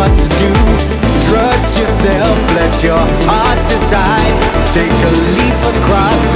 what to do. Trust yourself, let your heart decide. Take a leap across